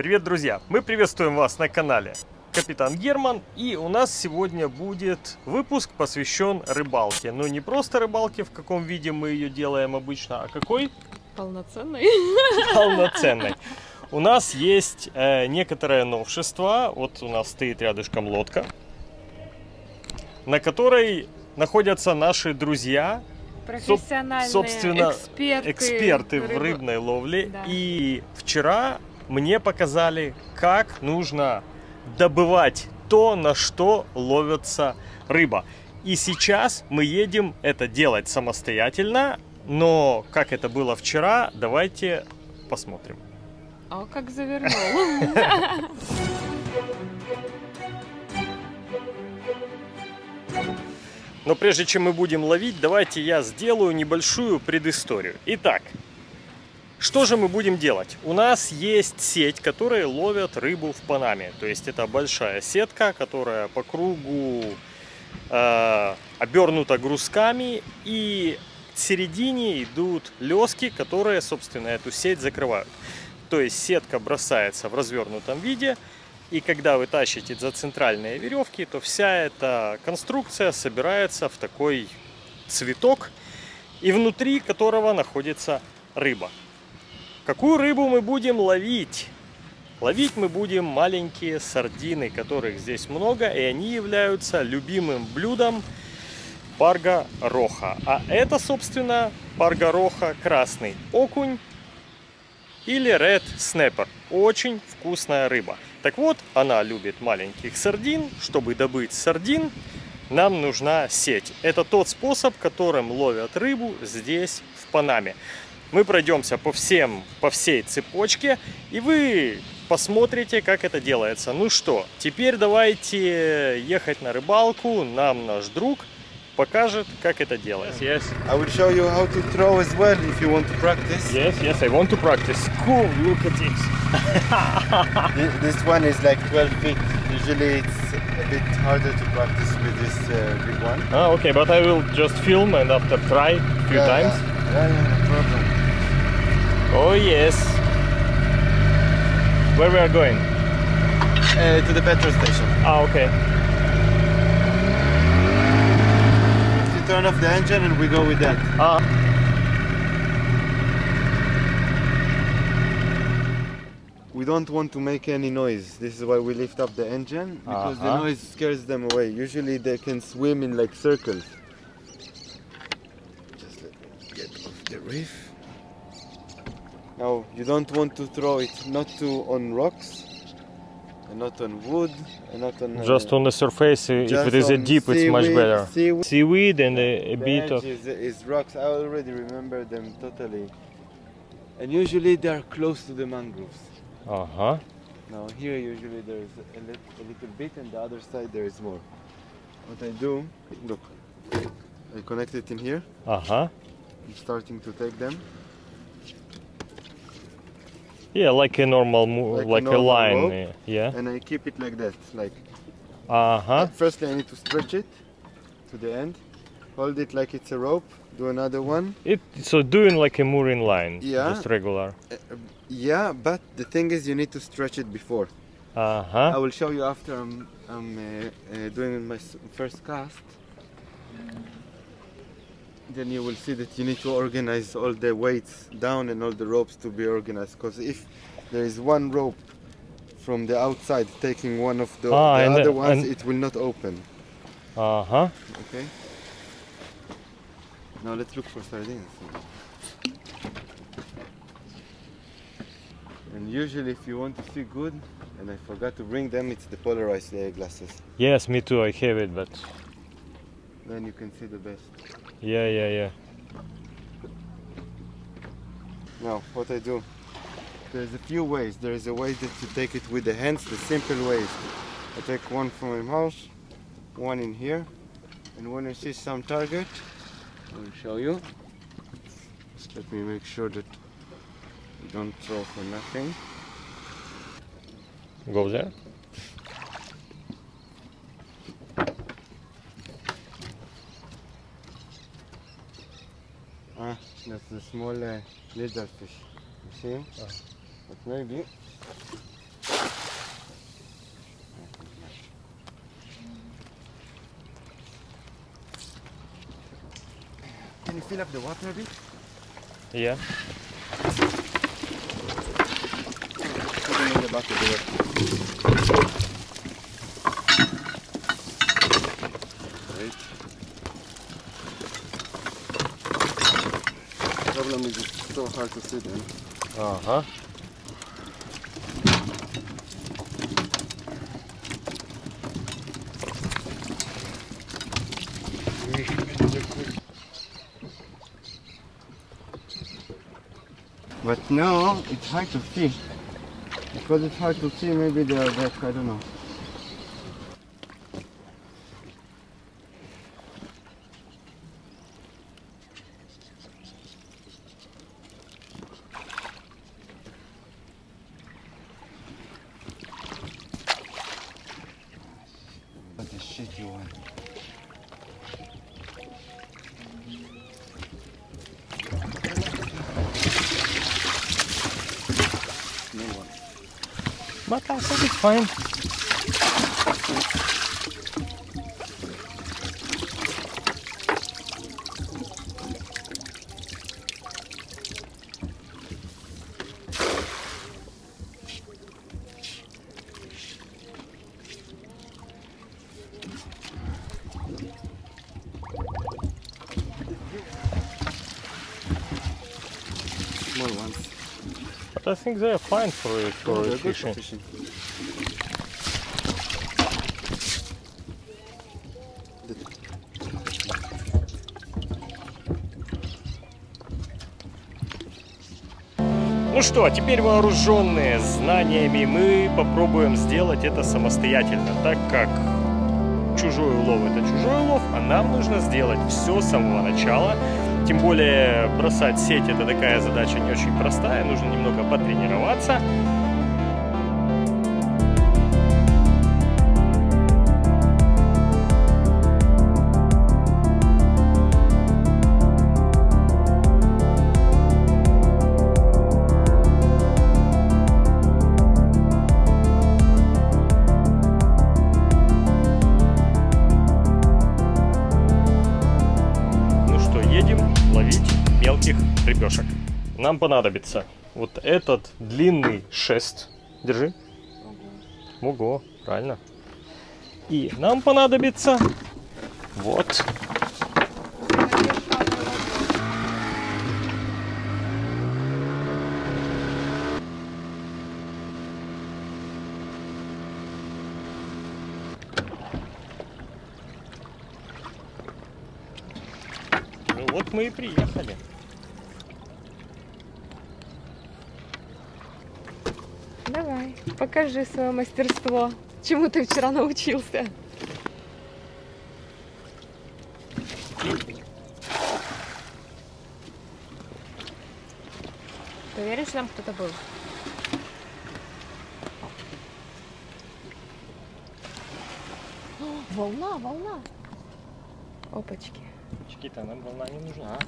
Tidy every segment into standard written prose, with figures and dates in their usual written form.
Привет, друзья! Мы приветствуем вас на канале Капитан Герман, и у нас сегодня будет выпуск, посвящен рыбалке. Но не просто рыбалке, в каком виде мы ее делаем обычно, а какой? Полноценной. Полноценной. У нас есть некоторое новшество. Вот у нас стоит рядышком лодка, на которой находятся наши друзья. Профессиональные, собственно, эксперты в рыбной ловле. Да. И вчера мне показали, как нужно добывать то, на что ловится рыба. И сейчас мы едем это делать самостоятельно. Но как это было вчера, давайте посмотрим. А как завернул. Но прежде чем мы будем ловить, давайте я сделаю небольшую предысторию. Итак, что же мы будем делать? У нас есть сеть, которые ловят рыбу в Панаме. То есть это большая сетка, которая по кругу обернута грузками. И в середине идут лески, которые, собственно, эту сеть закрывают. То есть сетка бросается в развернутом виде. И когда вы тащите за центральные веревки, то вся эта конструкция собирается в такой цветок, и внутри которого находится рыба. Какую рыбу мы будем ловить? Ловить мы будем маленькие сардины, которых здесь много, и они являются любимым блюдом Парго Роха. А это, собственно, Парго Роха, красный окунь или red snapper. Очень вкусная рыба. Так вот, она любит маленьких сардин. Чтобы добыть сардин, нам нужна сеть. Это тот способ, которым ловят рыбу здесь, в Панаме. Мы пройдемся по всей цепочке, и вы посмотрите, как это делается. Ну что, теперь давайте ехать на рыбалку. Нам наш друг покажет, как это делается. Yes. I will show you how to throw as well if you want to practice. Yes, I want to practice. Cool, look at it. This one is like 12 feet. Usually it's a bit harder to practice with this big one. Ah, okay, but I will just film and after try a few times. Yeah, no problem. Oh yes. Where we are going? To the petrol station. Ah, okay. Turn off the engine and we go with that. We don't want to make any noise. This is why we lift up the engine, because the noise scares them away. Usually they can swim in like circles. Just let me get off the reef. Now you don't want to throw it not to on rocks, and not on wood, and not on... Just on the surface, if it is a deep, it's much better. Seaweed and a bit of... is rocks, I already remember them totally. And usually they are close to the mangroves. Uh-huh. Now here usually there is a little bit, and the other side there is more. What I do, look, I connect it in here. Uh-huh. I'm starting to take them. Yeah, like a normal move, like a normal line. Rope, yeah. And I keep it like that, like. Firstly, I need to stretch it to the end. Hold it like it's a rope. Do another one. So doing like a mooring line. Yeah. Just regular. Yeah, but the thing is, you need to stretch it before. I will show you after I'm doing my first cast. Then you will see that you need to organize all the weights down and all the ropes to be organized, because if there is one rope from the outside taking one of the other ones, it will not open. Okay. Now let's look for sardines. And usually if you want to see good, and I forgot to bring them, it's the polarized glasses. Yes, me too, I have it, but... Then you can see the best. Yeah. Now, what I do, there's a few ways. There is a way that you take it with the hands, the simple ways. I take one from my mouth, one in here, and when I see some target, I will show you. Just let me make sure that you don't throw for nothing. Go there. That's the small lizard fish, you see? But maybe Can you fill up the water a bit? Yeah. Right. The problem is it's so hard to sit in. Uh-huh. But now it's hard to see. Because it's hard to see, maybe they are back, I don't know. What the shit you want? But I think it's fine. Small ones. But I think they are fine for fishing. Ну что, теперь вооруженные знаниями мы попробуем сделать это самостоятельно, так как чужой улов это чужой улов, а нам нужно сделать все с самого начала. Тем более бросать сеть это такая задача не очень простая, нужно немного потренироваться. Ребешек. Нам понадобится вот этот длинный шест. Держи. Ого, правильно. И нам понадобится вот. Ну вот мы и приехали. Давай, покажи свое мастерство. Чему ты вчера научился? Ты уверен, что там кто-то был? О, волна, волна. Опачки. Опачки-то нам волна не нужна.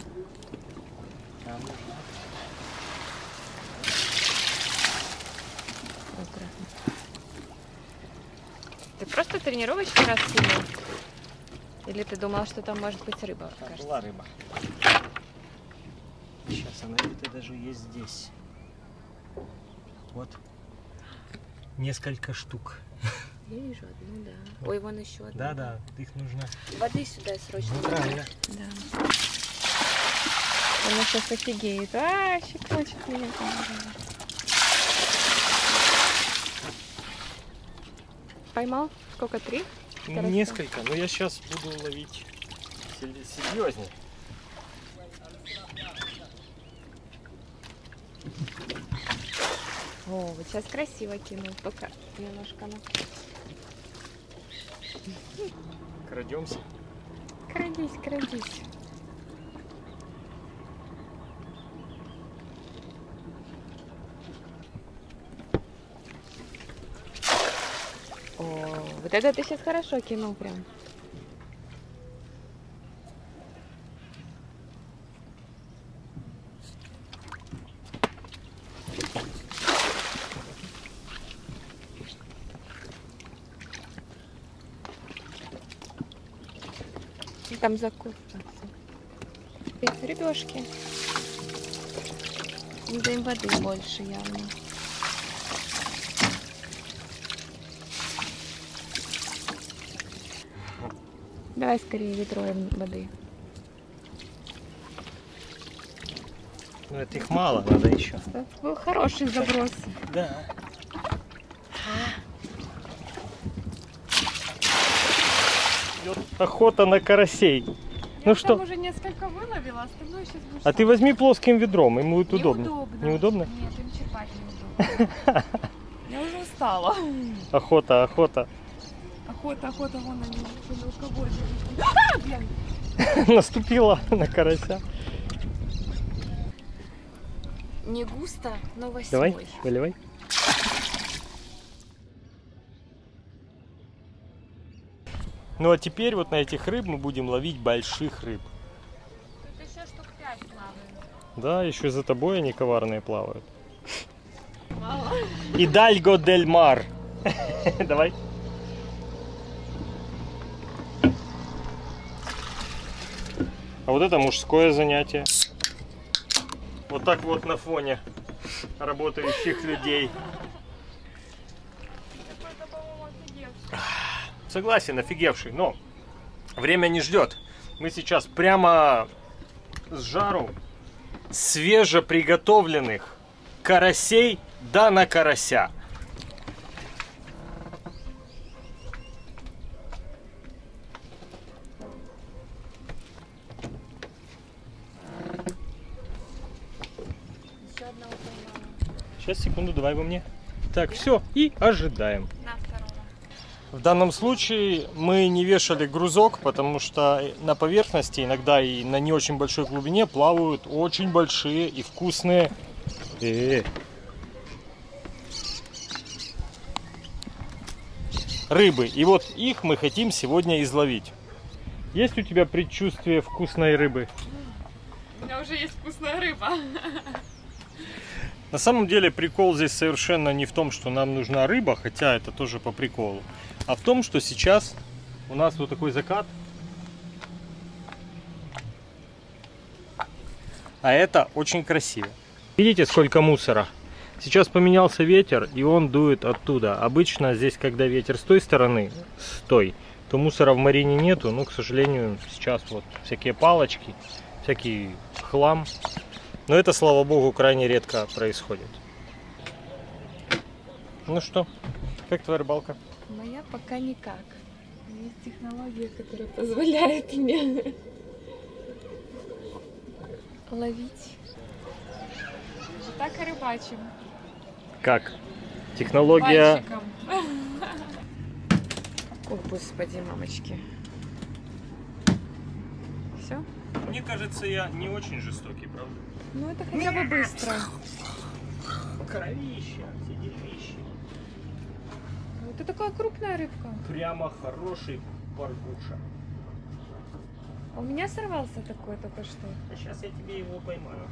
Нам нужна. Ты просто тренировочный раз снимал? Или ты думал, что там может быть рыба? Там была рыба. Сейчас она где-то даже есть здесь. Вот. Несколько штук. Я вижу одну, да. Вот. Ой, вон еще одна. Да, да, их нужно. Воды сюда срочно. Ну, правильно. Да. Она сейчас офигеет. А, щекочет меня. Поймал? Сколько? Три? Второй несколько, стал. Но я сейчас буду ловить серьезнее. О, вот сейчас красиво кинул, пока немножко. Крадемся. Крадись, крадись. Вот это ты сейчас хорошо кинул прям. Там закуска. рыбки, рыбешки. Да им воды больше явно. Давай скорее ведро им воды. Ну это их мало, надо еще. Это был хороший заброс. Да. Охота на карасей. Я ну что? Уже несколько выловила, остальное сейчас будешь. А ты возьми плоским ведром, ему будет удобно. Неудобно. Неудобно? Нет, им черпать неудобно. Я уже устала. Охота, охота. Охота, охота, вон они, мелководье. Наступила на карася. Не густо, но 8. Давай, выливай. Ну а теперь вот на этих рыб мы будем ловить больших рыб. Тут еще штук 5 плавают. Да, еще за тобой они коварные плавают. Мало. Идальго дель Мар. Давай. А вот это мужское занятие. Вот так вот на фоне работающих людей. Согласен, офигевший, но время не ждет. Мы сейчас прямо с жару свежеприготовленных карасей, да на карася. Еще одного поймала. Сейчас, секунду, давай во мне. Так, все, и ожидаем. В данном случае мы не вешали грузок, потому что на поверхности, иногда и на не очень большой глубине, плавают очень большие и вкусные. Рыбы. И вот их мы хотим сегодня изловить. Есть у тебя предчувствие вкусной рыбы? У меня уже есть вкусная рыба. На самом деле прикол здесь совершенно не в том, что нам нужна рыба, хотя это тоже по приколу, а в том, что сейчас у нас вот такой закат, а это очень красиво. Видите, сколько мусора? Сейчас поменялся ветер, и он дует оттуда. Обычно здесь, когда ветер с той стороны, с той, то мусора в марине нету, но, к сожалению, сейчас вот всякие палочки, всякий хлам. Но это, слава богу, крайне редко происходит. Ну что, как твоя рыбалка? Моя пока никак. У меня есть технология, которая позволяет мне ловить. Вот так и рыбачим. Как? Технология... Пальчиком. О, господи, мамочки. Все? Мне кажется, я не очень жестокий, правда? Ну это хотя бы быстро. Кровища, все деревища. Вот это такая крупная рыбка. Прямо хороший паргуша. У меня сорвался такой только что. А сейчас я тебе его поймаю.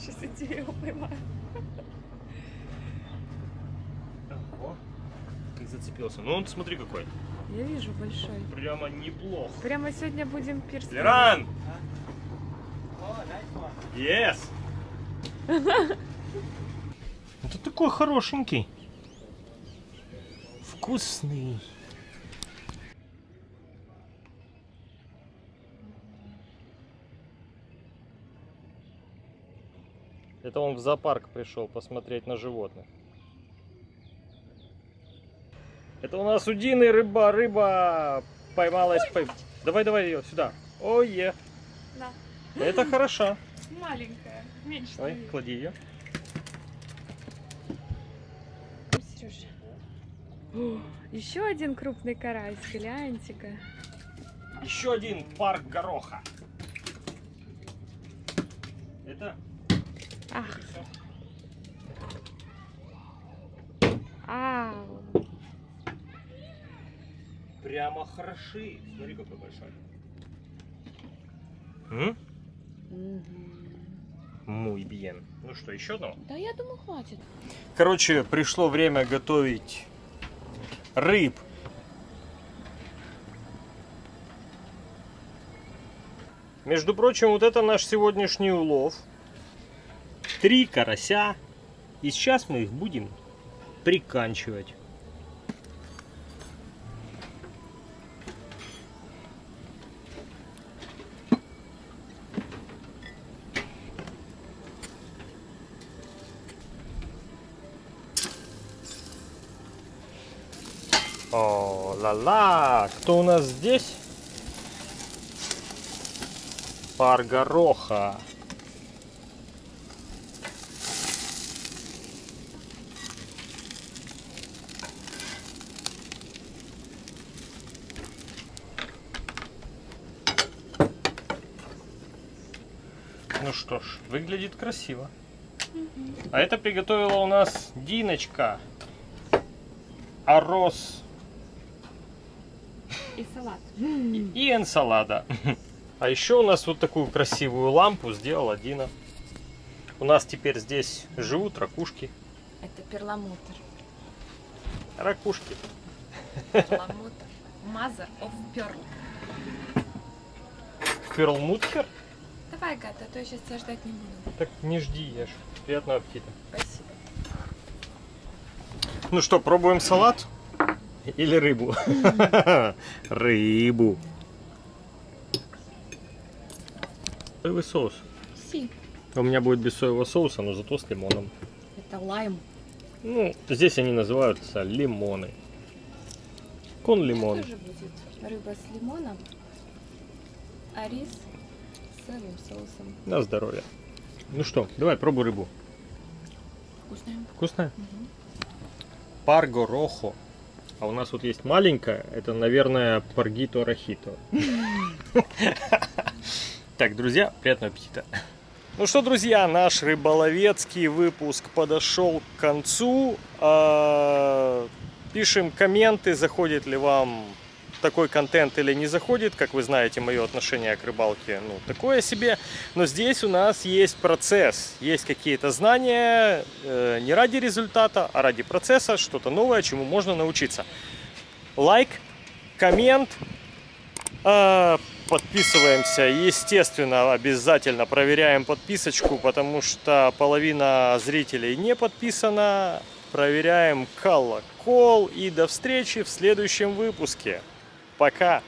Сейчас я тебе его поймаю. О, как зацепился. Ну он, смотри какой. Я вижу большой. Прямо неплохо. Прямо сегодня будем пирсить. Лиран! Yes! Это такой хорошенький. Вкусный. Это он в зоопарк пришел посмотреть на животных. Это у нас у Дины рыба поймалась. Ой. Давай, давай ее сюда. Ое. Да. Это хороша. Маленькая, меньше. Давай, клади ее. Сережа. О, еще один крупный карась, гляньте-ка. Еще один парго Роха. Это? Ах. Ау. Прямо хороши. Смотри, какой большой. Muy bien. Ну что, еще одного? Да, я думаю, хватит. Короче, пришло время готовить рыб. Между прочим, вот это наш сегодняшний улов. 3 карася. И сейчас мы их будем приканчивать. О, ла-ла! Кто у нас здесь? Парго Роха. Ну что ж, выглядит красиво. А это приготовила у нас Диночка. Арос. И салат. И энсалада. А еще у нас вот такую красивую лампу сделала Дина. У нас теперь здесь живут ракушки. Это перламутр. Ракушки. Перламутр. Mother of pearl. Перламутр? Давай, Гата, а то я сейчас тебя ждать не буду. Так не жди, ешь. Приятного аппетита. Спасибо. Ну что, пробуем салат? Или рыбу? Рыбу. Соевый соус. Си. У меня будет без соевого соуса, но зато с лимоном. Это лайм. Ну, здесь они называются лимоны. Кон-лимон. Тоже будет рыба с лимоном, а рис с соевым соусом. На здоровье. Ну что, давай, пробуй рыбу. Вкусная? Вкусная? Угу. Парго Рохо. А у нас вот есть маленькая, это, наверное, Паргито Рохито. Так, друзья, приятного аппетита. Ну что, друзья, наш рыболовецкий выпуск подошел к концу. Пишем комменты, заходит ли вам такой контент или не заходит. Как вы знаете, мое отношение к рыбалке, ну, такое себе. Но здесь у нас есть процесс, есть какие-то знания, не ради результата, а ради процесса, что-то новое, чему можно научиться. Лайк, коммент. Подписываемся, естественно, обязательно проверяем подписочку, потому что половина зрителей не подписана. Проверяем колокол и до встречи в следующем выпуске. Пока!